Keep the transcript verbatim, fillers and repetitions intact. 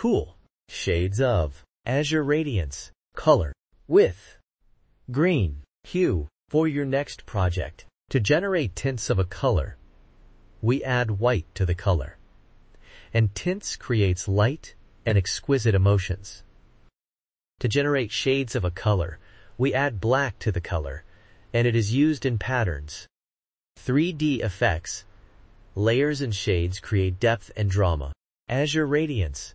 Cool. Shades of Azure Radiance. Color. With green hue for your next project. To generate tints of a color, we add white to the color. And tints creates light and exquisite emotions. To generate shades of a color, we add black to the color, and it is used in patterns. three D effects. Layers and shades create depth and drama. Azure Radiance